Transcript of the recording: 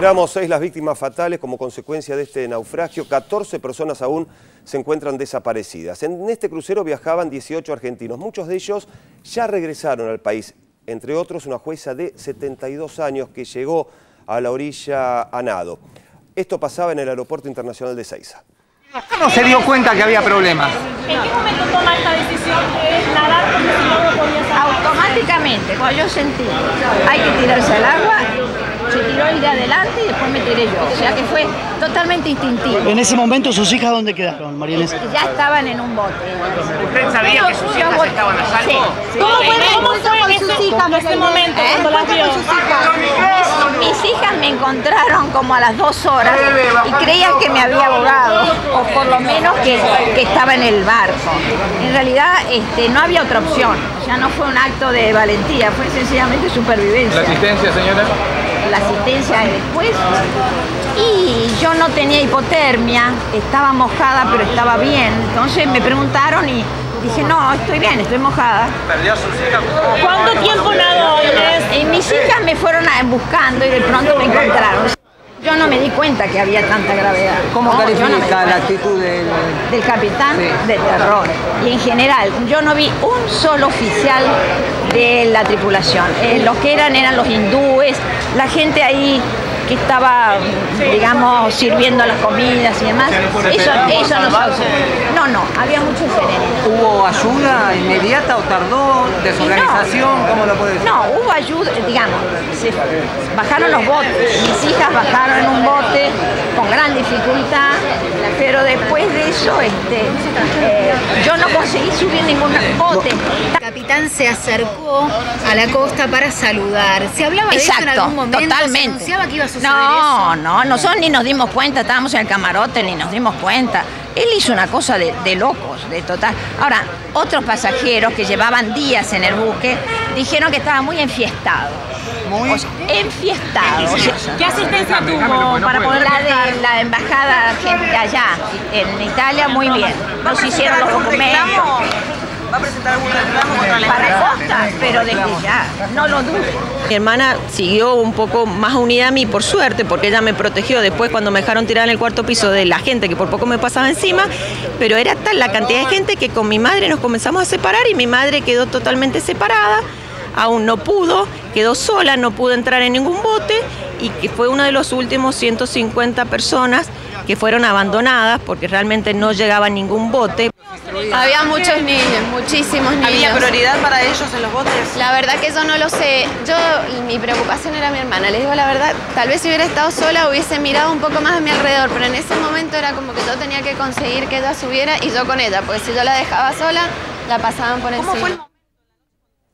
Reiteramos, 6 las víctimas fatales como consecuencia de este naufragio. 14 personas aún se encuentran desaparecidas. En este crucero viajaban 18 argentinos. Muchos de ellos ya regresaron al país. Entre otros, una jueza de 72 años que llegó a la orilla a nado. Esto pasaba en el aeropuerto internacional de Ezeiza. ¿Cómo se dio cuenta que había problemas? ¿En qué momento toma esta decisión de nadar porque si no lo podía sacar? Automáticamente, cuando yo sentí, hay que tirarse al agua, se tiró el de adelante y después me tiré yo. O sea que fue totalmente instintivo. ¿En ese momento sus hijas dónde quedaron, Marielena? Ya estaban en un bote. ¿Usted sabía que sus hijas estaban a salvo? Sí. ¿Cómo fue con sus hijas en ese momento cuando las vio? Mis hijas me encontraron como a las 2 horas y creían que me había ahogado, o por lo menos que estaba en el barco. En realidad no había otra opción, ya no fue un acto de valentía, fue sencillamente supervivencia. ¿La asistencia, señora? La asistencia después, y yo no tenía hipotermia, estaba mojada pero estaba bien, entonces me preguntaron y dije, no, estoy bien, estoy mojada. ¿Cuánto tiempo nadó? Mis hijas me fueron buscando y de pronto me encontraron. Yo no me di cuenta que había tanta gravedad. ¿Cómo califica la actitud del capitán? Sí. De terror. Y en general, yo no vi un solo oficial de la tripulación. Los que eran los hindúes, la gente ahí que estaba, digamos, sirviendo las comidas y demás. Eso no se... No, había mucho interés. ¿Hubo ayuda inmediata o tardó? ¿Desorganización? ¿Cómo lo puede decir? No, hubo ayuda, digamos, bajaron los botes. Mis hijas bajaron en un bote con gran dificultad, pero después de eso yo no conseguí subir ningún bote. El capitán se acercó a la costa para saludar. ¿Se hablaba de eso en algún momento? Totalmente. ¿Se anunciaba que iba a suceder eso? No, nosotros ni nos dimos cuenta, estábamos en el camarote, ni nos dimos cuenta. Él hizo una cosa de locos, de total. Ahora, otros pasajeros que llevaban días en el buque dijeron que estaba muy enfiestado. Enfiestado. ¿Qué asistencia tuvo para poder de la embajada allá en Italia? Muy bien. Nos hicieron los documentos. ¿Va a presentar algún reclamo contra la embajada? Pero desde ya, no lo dudes. Mi hermana siguió un poco más unida a mí, por suerte, porque ella me protegió después cuando me dejaron tirar en el 4.º piso de la gente que por poco me pasaba encima, pero era tal la cantidad de gente que con mi madre nos comenzamos a separar y mi madre quedó totalmente separada, aún no pudo, quedó sola, no pudo entrar en ningún bote y que fue uno de los últimos 150 personas que fueron abandonadas porque realmente no llegaba ningún bote. Había muchos niños, muchísimos niños. ¿Había prioridad para ellos en los botes? La verdad que yo no lo sé. Mi preocupación era mi hermana, les digo la verdad. Tal vez si hubiera estado sola hubiese mirado un poco más a mi alrededor, pero en ese momento era como que yo tenía que conseguir que ella subiera y yo con ella, porque si yo la dejaba sola, la pasaban por encima.